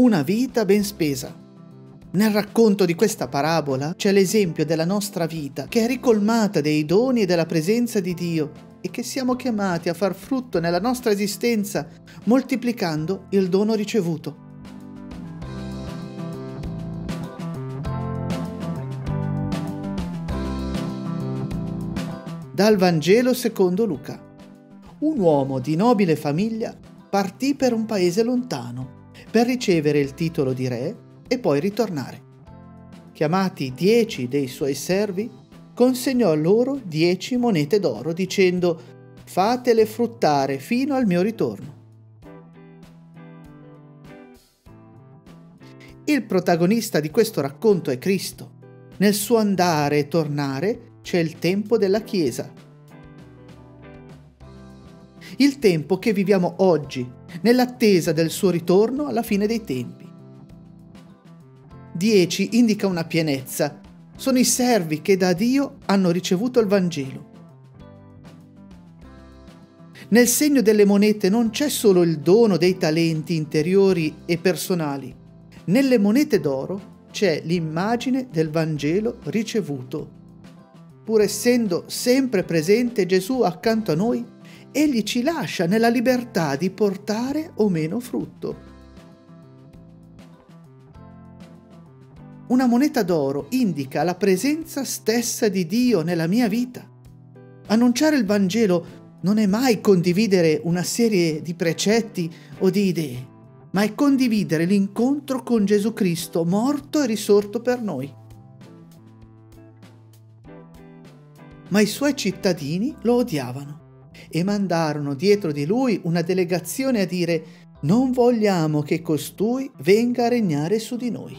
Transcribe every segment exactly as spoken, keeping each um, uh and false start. una vita ben spesa. Nel racconto di questa parabola c'è l'esempio della nostra vita che è ricolmata dei doni e della presenza di Dio e che siamo chiamati a far frutto nella nostra esistenza moltiplicando il dono ricevuto. Dal Vangelo secondo Luca. Un uomo di nobile famiglia partì per un paese lontano per ricevere il titolo di re e poi ritornare. Chiamati dieci dei suoi servi, consegnò loro dieci monete d'oro, dicendo: «Fatele fruttare fino al mio ritorno». Il protagonista di questo racconto è Cristo. Nel suo andare e tornare c'è il tempo della Chiesa. Il tempo che viviamo oggi, nell'attesa del suo ritorno alla fine dei tempi. dieci indica una pienezza, sono i servi che da Dio hanno ricevuto il Vangelo. Nel segno delle monete non c'è solo il dono dei talenti interiori e personali, nelle monete d'oro c'è l'immagine del Vangelo ricevuto. Pur essendo sempre presente Gesù accanto a noi, Egli ci lascia nella libertà di portare o meno frutto. Una moneta d'oro indica la presenza stessa di Dio nella mia vita. Annunciare il Vangelo non è mai condividere una serie di precetti o di idee, ma è condividere l'incontro con Gesù Cristo morto e risorto per noi. Ma i suoi cittadini lo odiavano e mandarono dietro di lui una delegazione a dire: «Non vogliamo che costui venga a regnare su di noi».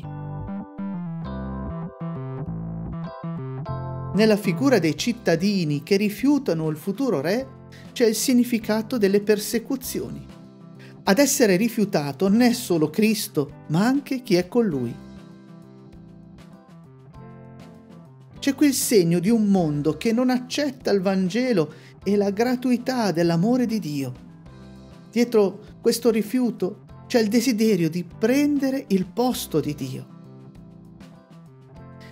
Nella figura dei cittadini che rifiutano il futuro re c'è il significato delle persecuzioni. Ad essere rifiutato non è solo Cristo, ma anche chi è con lui. C'è qui il segno di un mondo che non accetta il Vangelo e la gratuità dell'amore di Dio. Dietro questo rifiuto c'è il desiderio di prendere il posto di Dio.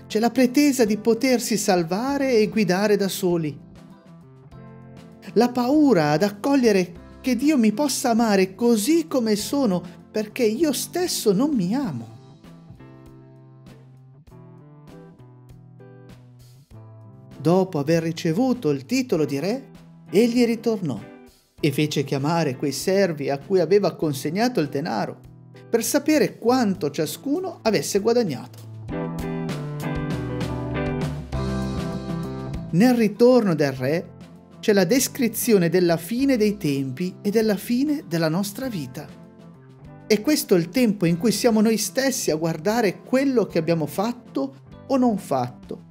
C'è la pretesa di potersi salvare e guidare da soli. La paura ad accogliere che Dio mi possa amare così come sono perché io stesso non mi amo. Dopo aver ricevuto il titolo di re, egli ritornò e fece chiamare quei servi a cui aveva consegnato il denaro per sapere quanto ciascuno avesse guadagnato. Nel ritorno del re c'è la descrizione della fine dei tempi e della fine della nostra vita. E questo è il tempo in cui siamo noi stessi a guardare quello che abbiamo fatto o non fatto.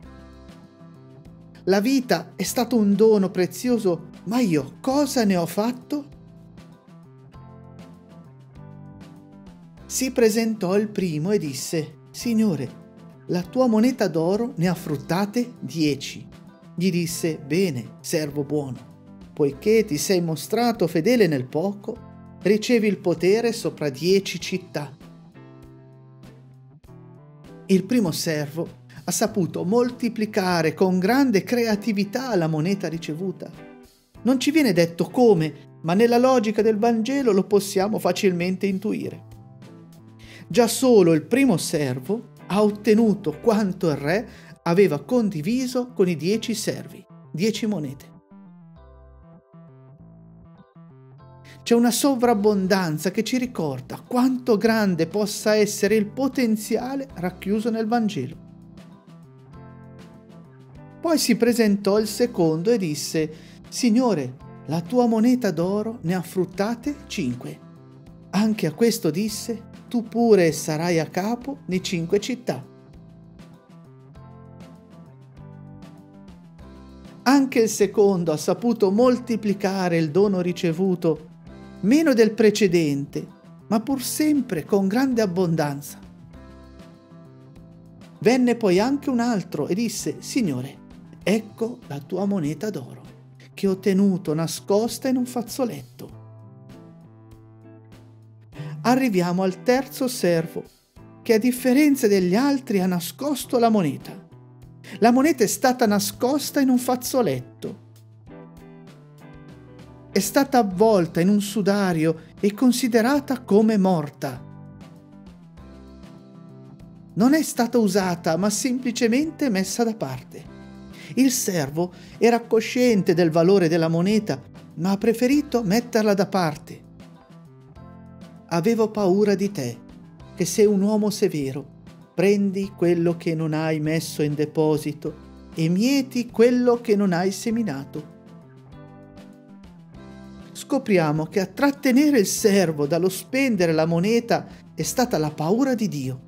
La vita è stato un dono prezioso, ma io cosa ne ho fatto? Si presentò il primo e disse: «Signore, la tua moneta d'oro ne ha fruttate dieci». Gli disse: «Bene, servo buono, poiché ti sei mostrato fedele nel poco, ricevi il potere sopra dieci città». Il primo servo ha saputo moltiplicare con grande creatività la moneta ricevuta. Non ci viene detto come, ma nella logica del Vangelo lo possiamo facilmente intuire. Già solo il primo servo ha ottenuto quanto il re aveva condiviso con i dieci servi, dieci monete. C'è una sovrabbondanza che ci ricorda quanto grande possa essere il potenziale racchiuso nel Vangelo. Poi si presentò il secondo e disse: «Signore, la tua moneta d'oro ne ha fruttate cinque». Anche a questo disse: «Tu pure sarai a capo di cinque città». Anche il secondo ha saputo moltiplicare il dono ricevuto, meno del precedente, ma pur sempre con grande abbondanza. Venne poi anche un altro e disse: «Signore, ecco la tua moneta d'oro, che ho tenuto nascosta in un fazzoletto». arriviamo al terzo servo, che a differenza degli altri ha nascosto la moneta. La moneta è stata nascosta in un fazzoletto. È stata avvolta in un sudario e considerata come morta. Non è stata usata, ma semplicemente messa da parte. Il servo era cosciente del valore della moneta, ma ha preferito metterla da parte. Avevo paura di te, che sei un uomo severo. Prendi quello che non hai messo in deposito e mieti quello che non hai seminato. Scopriamo che a trattenere il servo dallo spendere la moneta è stata la paura di Dio.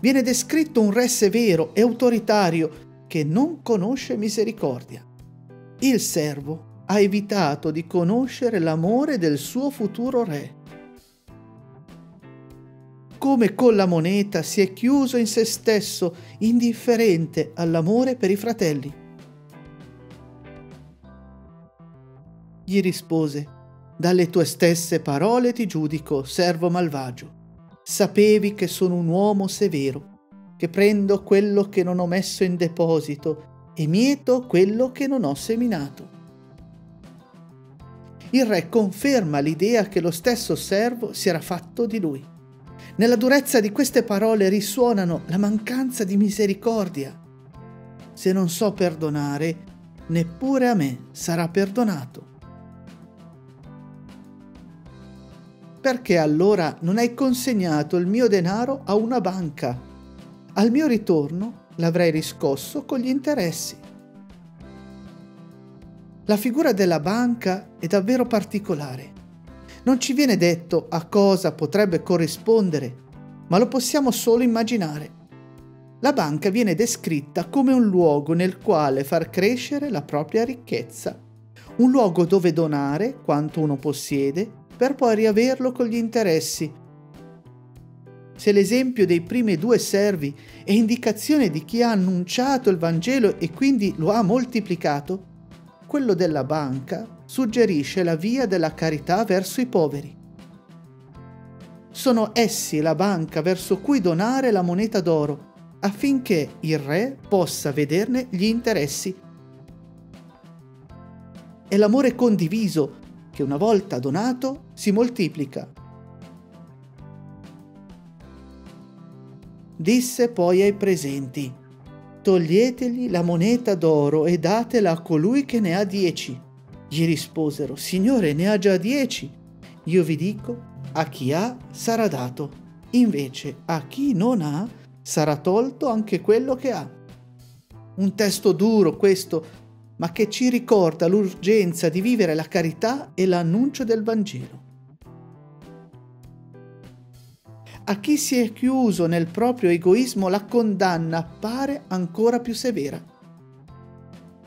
Viene descritto un re severo e autoritario che non conosce misericordia. Il servo ha evitato di conoscere l'amore del suo futuro re. Come con la moneta si è chiuso in se stesso, indifferente all'amore per i fratelli. Gli rispose: dalle tue stesse parole ti giudico, servo malvagio. Sapevi che sono un uomo severo, che prendo quello che non ho messo in deposito e mieto quello che non ho seminato. Il re conferma l'idea che lo stesso servo si era fatto di lui. Nella durezza di queste parole risuonano la mancanza di misericordia. Se non so perdonare, neppure a me sarà perdonato. Perché allora non hai consegnato il mio denaro a una banca? Al mio ritorno l'avrei riscosso con gli interessi. La figura della banca è davvero particolare. Non ci viene detto a cosa potrebbe corrispondere, ma lo possiamo solo immaginare. La banca viene descritta come un luogo nel quale far crescere la propria ricchezza, un luogo dove donare quanto uno possiede, per poi riaverlo con gli interessi. Se l'esempio dei primi due servi è indicazione di chi ha annunciato il Vangelo e quindi lo ha moltiplicato, quello della banca suggerisce la via della carità verso i poveri. Sono essi la banca verso cui donare la moneta d'oro, affinché il re possa vederne gli interessi. È l'amore condiviso che una volta donato si moltiplica. Disse poi ai presenti: toglietegli la moneta d'oro e datela a colui che ne ha dieci. Gli risposero: Signore, ne ha già dieci. Io vi dico, a chi ha sarà dato, invece a chi non ha sarà tolto anche quello che ha. Un testo duro questo, ma che ci ricorda l'urgenza di vivere la carità e l'annuncio del Vangelo. A chi si è chiuso nel proprio egoismo la condanna appare ancora più severa.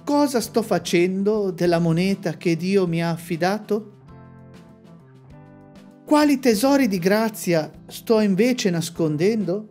Cosa sto facendo della moneta che Dio mi ha affidato? Quali tesori di grazia sto invece nascondendo?